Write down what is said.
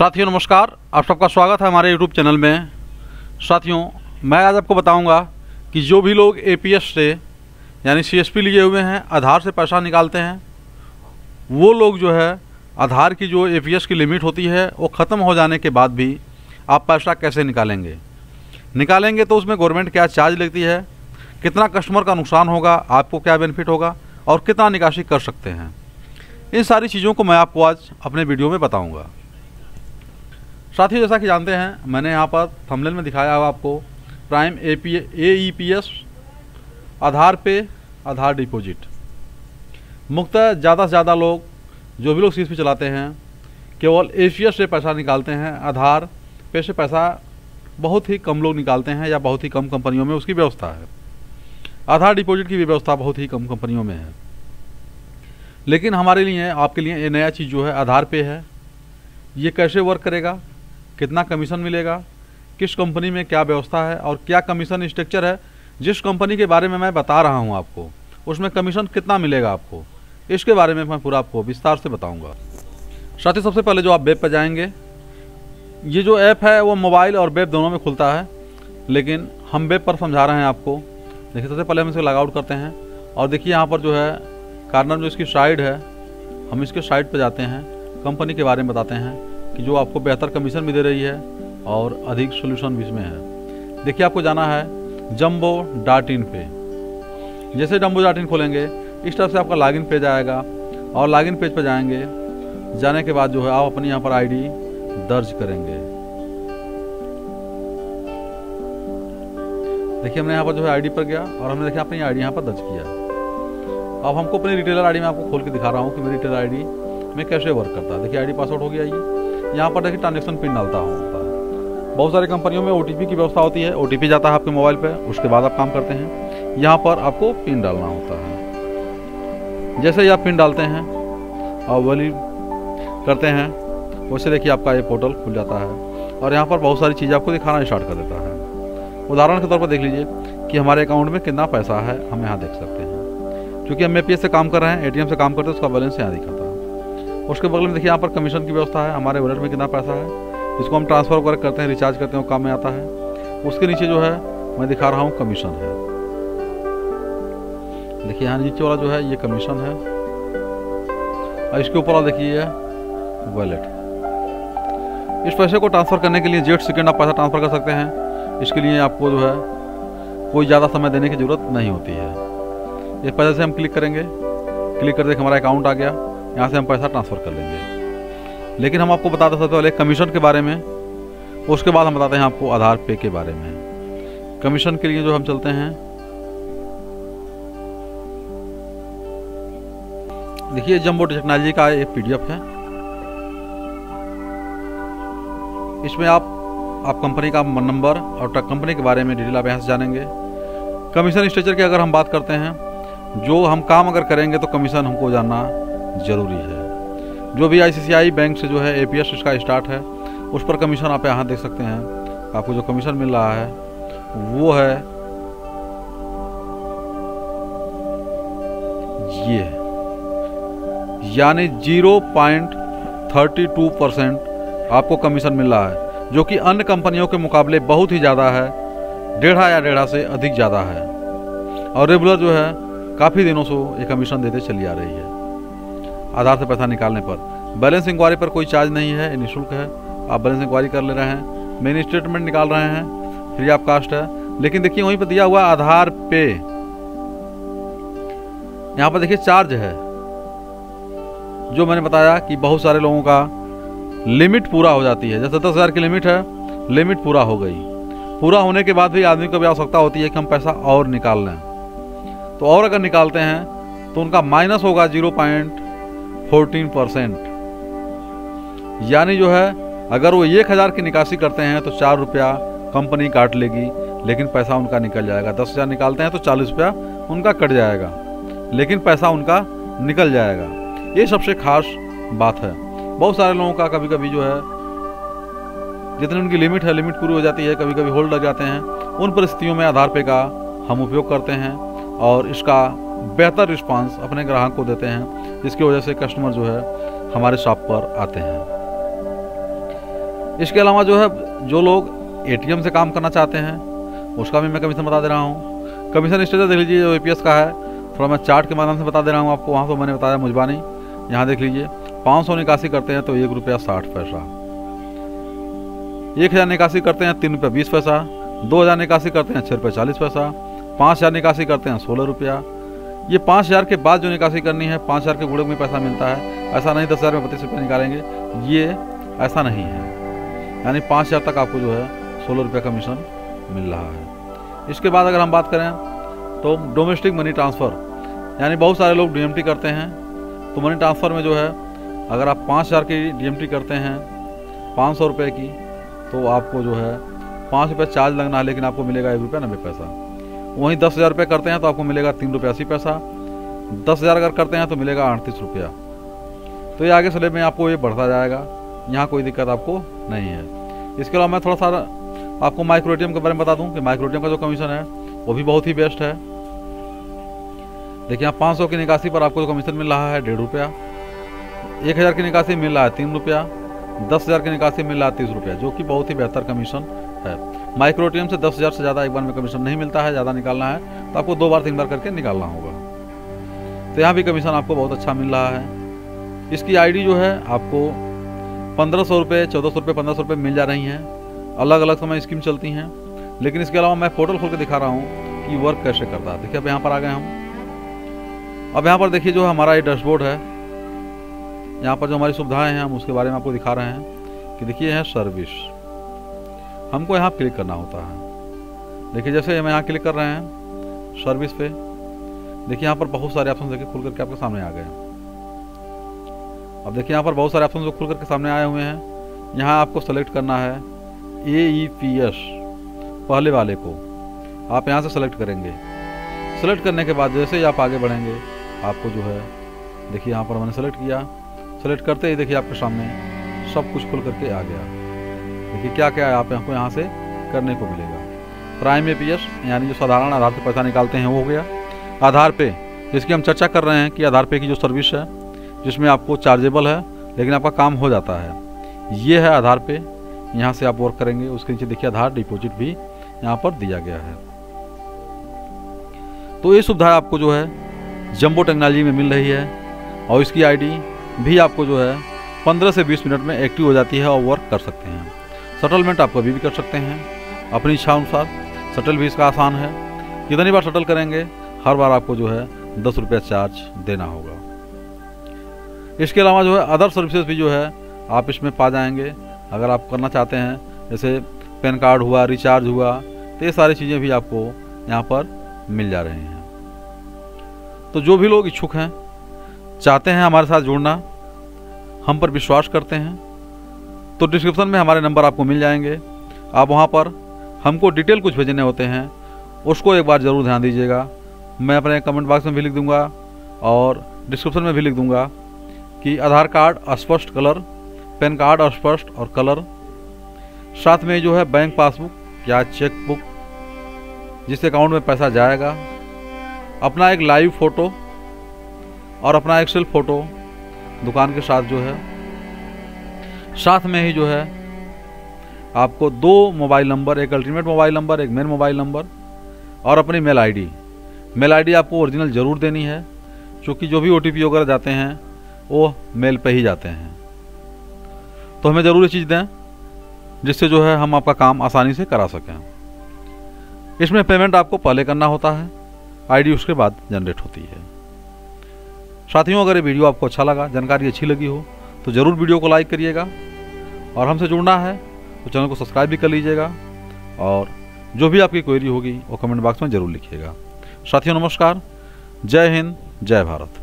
साथियों नमस्कार, आप सबका स्वागत है हमारे YouTube चैनल में। साथियों, मैं आज आपको बताऊंगा कि जो भी लोग AePS से यानी CSP लिए हुए हैं, आधार से पैसा निकालते हैं, वो लोग जो है आधार की जो AePS की लिमिट होती है वो ख़त्म हो जाने के बाद भी आप पैसा कैसे निकालेंगे तो उसमें गवर्नमेंट क्या चार्ज लेती है, कितना कस्टमर का नुकसान होगा, आपको क्या बेनिफिट होगा और कितना निकासी कर सकते हैं, इन सारी चीज़ों को मैं आपको आज अपने वीडियो में बताऊँगा। साथियों, जैसा कि जानते हैं, मैंने यहाँ पर थंबनेल में दिखाया हुआ आपको प्राइम AePS आधार पे आधार डिपॉजिट। मुख्यतः ज़्यादा से ज़्यादा लोग, जो भी लोग CSP चलाते हैं, केवल AePS से पैसा निकालते हैं। आधार पे से पैसा बहुत ही कम लोग निकालते हैं या बहुत ही कम कंपनियों में उसकी व्यवस्था है। आधार डिपॉजिट की व्यवस्था बहुत ही कम कंपनियों में है, लेकिन हमारे लिए, आपके लिए, ये नया चीज़ जो है आधार पे है। ये कैसे वर्क करेगा, कितना कमीशन मिलेगा, किस कंपनी में क्या व्यवस्था है और क्या कमीशन स्ट्रक्चर है, जिस कंपनी के बारे में मैं बता रहा हूं आपको उसमें कमीशन कितना मिलेगा आपको, इसके बारे में मैं पूरा आपको विस्तार से बताऊंगा। साथ ही सबसे पहले जो आप वेब पर जाएंगे, ये जो ऐप है वो मोबाइल और वेब दोनों में खुलता है, लेकिन हम वेब पर समझा रहे हैं आपको। देखिए, सबसे पहले हम इसे लॉगआउट करते हैं और देखिए यहाँ पर जो है कार्नर जो इसकी साइड है, हम इसके साइड पर जाते हैं, कंपनी के बारे में बताते हैं कि जो आपको बेहतर कमीशन भी दे रही है और अधिक सोल्यूशन भी इसमें है। देखिए, आपको जाना है Jambo.in पे। जैसे Jambo.in खोलेंगे, इस तरफ से आपका लॉगिन पेज आएगा और लॉगिन पेज पर जाएंगे। जाने के बाद जो है आप अपनी यहाँ पर आईडी दर्ज करेंगे। देखिए, हमने यहाँ पर जो है आईडी पर गया और हमने देखिए अपनी आईडी यहाँ पर दर्ज किया। अब हमको अपनी रिटेलर आईडी में आपको खोल के दिखा रहा हूँ कि मेरी रिटेलर आईडी में कैसे वर्क करता है। देखिए, आईडी पासवर्ड हो गया। ये यहाँ पर देखिए ट्रांजेक्शन पिन डालता होता है। बहुत सारी कंपनियों में OTP की व्यवस्था होती है, OTP जाता है आपके मोबाइल पे, उसके बाद आप काम करते हैं। यहाँ पर आपको पिन डालना होता है। जैसे ही आप पिन डालते हैं और वैलिड करते हैं, वैसे देखिए आपका ये पोर्टल खुल जाता है और यहाँ पर बहुत सारी चीज़ें आपको दिखाना स्टार्ट कर देता है। उदाहरण के तौर पर देख लीजिए कि हमारे अकाउंट में कितना पैसा है, हम यहाँ देख सकते हैं। क्योंकि हम AePS से काम कर रहे हैं, ATM से काम करते हैं, उसका बैलेंस यहाँ दिखाता है। उसके बगल में देखिए यहाँ पर कमीशन की व्यवस्था है, हमारे वॉलेट में कितना पैसा है, जिसको हम ट्रांसफर वगैरह करते हैं, रिचार्ज करते हैं, वो काम में आता है। उसके नीचे जो है मैं दिखा रहा हूँ कमीशन है। देखिए, यहाँ नीचे वाला जो है ये कमीशन है और इसके ऊपर वाला देखिए वॉलेट। इस पैसे को ट्रांसफ़र करने के लिए जेट सेकेंड आप पैसा ट्रांसफ़र कर सकते हैं। इसके लिए आपको जो है कोई ज़्यादा समय देने की ज़रूरत नहीं होती है। इस पैसे से हम क्लिक करेंगे, क्लिक करके हमारा अकाउंट आ गया, यहाँ से हम पैसा ट्रांसफ़र कर लेंगे। लेकिन हम आपको बताते सबसे पहले कमीशन के बारे में, उसके बाद हम बताते हैं आपको आधार पे के बारे में। कमीशन के लिए जो हम चलते हैं, देखिए Jambo टेक्नोलॉजी का एक PDF है। इसमें आप कंपनी का नंबर और कंपनी के बारे में डिटेल आप यहाँ से जानेंगे। कमीशन स्ट्रक्चर की अगर हम बात करते हैं, जो हम काम अगर करेंगे तो कमीशन हमको जानना जरूरी है। जो भी ICICI बैंक से जो है AePS इसका स्टार्ट है, उस पर कमीशन आप यहाँ देख सकते हैं। आपको जो कमीशन मिल रहा है वो है ये, यानी 0.32% आपको कमीशन मिल रहा है, जो कि अन्य कंपनियों के मुकाबले बहुत ही ज़्यादा है, 1.5 या 1.5 से अधिक ज़्यादा है। और रेगुलर जो है काफ़ी दिनों से ये कमीशन देते चली आ रही है। आधार से पैसा निकालने पर बैलेंस इंक्वायरी पर कोई चार्ज नहीं है, निःशुल्क है। आप बैलेंस इंक्वायरी कर ले रहे हैं, मिनी स्टेटमेंट निकाल रहे हैं, फ्री ऑफ कास्ट है। लेकिन देखिए वहीं पर दिया हुआ आधार पे, यहाँ पर देखिए चार्ज है। जो मैंने बताया कि बहुत सारे लोगों का लिमिट पूरा हो जाती है, जैसे 10,000 की लिमिट है, लिमिट पूरा हो गई। पूरा होने के बाद भी आदमी को भी आवश्यकता होती है कि हम पैसा और निकाल लें, तो और अगर निकालते हैं तो उनका माइनस होगा 0.14%। यानी जो है अगर वो 1,000 की निकासी करते हैं तो 4 रुपया कंपनी काट लेगी, लेकिन पैसा उनका निकल जाएगा। 10,000 निकालते हैं तो 40 रुपया उनका कट जाएगा, लेकिन पैसा उनका निकल जाएगा। ये सबसे खास बात है। बहुत सारे लोगों का कभी कभी जो है जितनी उनकी लिमिट है, लिमिट पूरी हो जाती है, कभी कभी होल्ड लग जाते हैं। उन परिस्थितियों में आधार पे का हम उपयोग करते हैं और इसका बेहतर रिस्पांस अपने ग्राहक को देते हैं, जिसकी वजह से कस्टमर जो है हमारे शॉप पर आते हैं। इसके अलावा जो है जो लोग एटीएम से काम करना चाहते हैं उसका भी मैं कमीशन बता दे रहा हूँ। कमीशन स्ट्रक्चर देख लीजिए जो AePS का है, थोड़ा मैं चार्ट के माध्यम से बता दे रहा हूँ आपको। वहाँ पर मैंने बताया मुजबानी, यहाँ देख लीजिए 500 निकासी करते हैं तो ₹1.60, 1000 निकासी करते हैं ₹3.20, 2000 निकासी करते हैं ₹6.40, 5000 निकासी करते हैं ₹16। ये 5000 के बाद जो निकासी करनी है 5000 के गुड़े में पैसा मिलता है, ऐसा नहीं 10000 में ₹25 निकालेंगे, ये ऐसा नहीं है। यानी 5000 तक आपको जो है ₹16 कमीशन मिल रहा है। इसके बाद अगर हम बात करें तो डोमेस्टिक मनी ट्रांसफ़र, यानी बहुत सारे लोग DMT करते हैं। तो मनी ट्रांसफ़र में जो है अगर आप 5000 की DMT करते हैं ₹500 की, तो आपको जो है ₹5 चार्ज लगना है, लेकिन आपको मिलेगा ₹1.90। वहीं 10,000 करते हैं तो आपको मिलेगा ₹3.80, 10,000 अगर करते हैं तो मिलेगा ₹38। तो ये आगे चले में आपको ये बढ़ता जाएगा, यहाँ कोई दिक्कत आपको नहीं है। इसके अलावा मैं थोड़ा सा आपको माइक्रो ATM के बारे में बता दूँ कि माइक्रो ATM का जो कमीशन है वो भी बहुत ही बेस्ट है। देखिए यहाँ 500 की निकासी पर आपको कमीशन मिल रहा है ₹1.50, 1000 की निकासी मिल रहा है ₹3, 10,000 की निकासी मिल रहा है ₹30, जो कि बहुत ही बेहतर कमीशन है। माइक्रो ATM से 10,000 से ज़्यादा एक बार में कमीशन नहीं मिलता है, ज़्यादा निकालना है तो आपको 2 बार 3 बार करके निकालना होगा। तो यहाँ भी कमीशन आपको बहुत अच्छा मिल रहा है। इसकी ID जो है आपको ₹1500, ₹1400, ₹1500 मिल जा रही हैं, अलग अलग समय स्कीम चलती हैं। लेकिन इसके अलावा मैं पोर्टल खोल के दिखा रहा हूँ कि वर्क कैसे करता है। देखिए अब यहाँ पर आ गए हम, अब यहाँ पर देखिए जो हमारा ये डैशबोर्ड है, यहाँ पर जो हमारी सुविधाएं हैं हम उसके बारे में आपको दिखा रहे हैं कि देखिए है सर्विस, हमको यहाँ क्लिक करना होता है। देखिए जैसे हम यहाँ क्लिक कर रहे हैं सर्विस पे, देखिए यहाँ पर बहुत सारे ऑप्शन देखिए खुल करके आपके सामने आ गए। अब देखिए यहाँ पर बहुत सारे ऑप्शन जो खुल करके सामने आए हुए हैं, यहाँ आपको सेलेक्ट करना है AePS पहले वाले को, आप यहाँ से सेलेक्ट करेंगे। सेलेक्ट करने के बाद जैसे ही आप आगे बढ़ेंगे आपको जो है देखिए यहाँ पर मैंने सेलेक्ट किया, सेलेक्ट करते ही देखिए आपके सामने सब कुछ खुल करके आ गया। देखिए क्या क्या है आप आपको यहाँ से करने को मिलेगा। प्राइम AePS यानी जो साधारण आधार पे पैसा निकालते हैं वो हो गया। आधार पे जिसकी हम चर्चा कर रहे हैं कि आधार पे की जो सर्विस है जिसमें आपको चार्जेबल है लेकिन आपका काम हो जाता है, ये है आधार पे, यहाँ से आप वर्क करेंगे। उसके नीचे देखिए आधार डिपोजिट भी यहाँ पर दिया गया है। तो ये सुविधा आपको जो है जम्बो टेक्नोलॉजी में मिल रही है, और इसकी ID भी आपको जो है 15 से 20 मिनट में एक्टिव हो जाती है और वर्क कर सकते हैं। सेटलमेंट आप कभी भी कर सकते हैं अपनी इच्छा अनुसार, सेटल भी इसका आसान है, कितनी बार सेटल करेंगे हर बार आपको जो है ₹10 चार्ज देना होगा। इसके अलावा जो है अदर सर्विसेज भी जो है आप इसमें पा जाएंगे अगर आप करना चाहते हैं, जैसे पैन कार्ड हुआ, रिचार्ज हुआ, तो ये सारी चीज़ें भी आपको यहाँ पर मिल जा रही हैं। तो जो भी लोग इच्छुक हैं, चाहते हैं हमारे साथ जुड़ना, हम पर विश्वास करते हैं, तो डिस्क्रिप्शन में हमारे नंबर आपको मिल जाएंगे। आप वहाँ पर हमको डिटेल कुछ भेजने होते हैं, उसको एक बार ज़रूर ध्यान दीजिएगा। मैं अपने कमेंट बॉक्स में भी लिख दूँगा और डिस्क्रिप्शन में भी लिख दूँगा कि आधार कार्ड अस्पष्ट कलर, पैन कार्ड अस्पष्ट और कलर, साथ में जो है बैंक पासबुक या चेकबुक जिस अकाउंट में पैसा जाएगा, अपना एक लाइव फ़ोटो और अपना एक सेल्फ फ़ोटो दुकान के साथ जो है, साथ में ही जो है आपको 2 मोबाइल नंबर, एक अल्टरनेट मोबाइल नंबर, एक मेन मोबाइल नंबर और अपनी मेल आईडी आपको ओरिजिनल ज़रूर देनी है, क्योंकि जो भी OTP वगैरह जाते हैं वो मेल पे ही जाते हैं। तो हमें ज़रूर ये चीज़ दें जिससे जो है हम आपका काम आसानी से करा सकें। इसमें पेमेंट आपको पहले करना होता है, ID उसके बाद जनरेट होती है। साथियों अगर ये वीडियो आपको अच्छा लगा, जानकारी अच्छी लगी हो, तो ज़रूर वीडियो को लाइक करिएगा, और हमसे जुड़ना है तो चैनल को सब्सक्राइब भी कर लीजिएगा, और जो भी आपकी क्वेरी होगी वो कमेंट बॉक्स में ज़रूर लिखिएगा। साथियों नमस्कार, जय हिंद, जय भारत।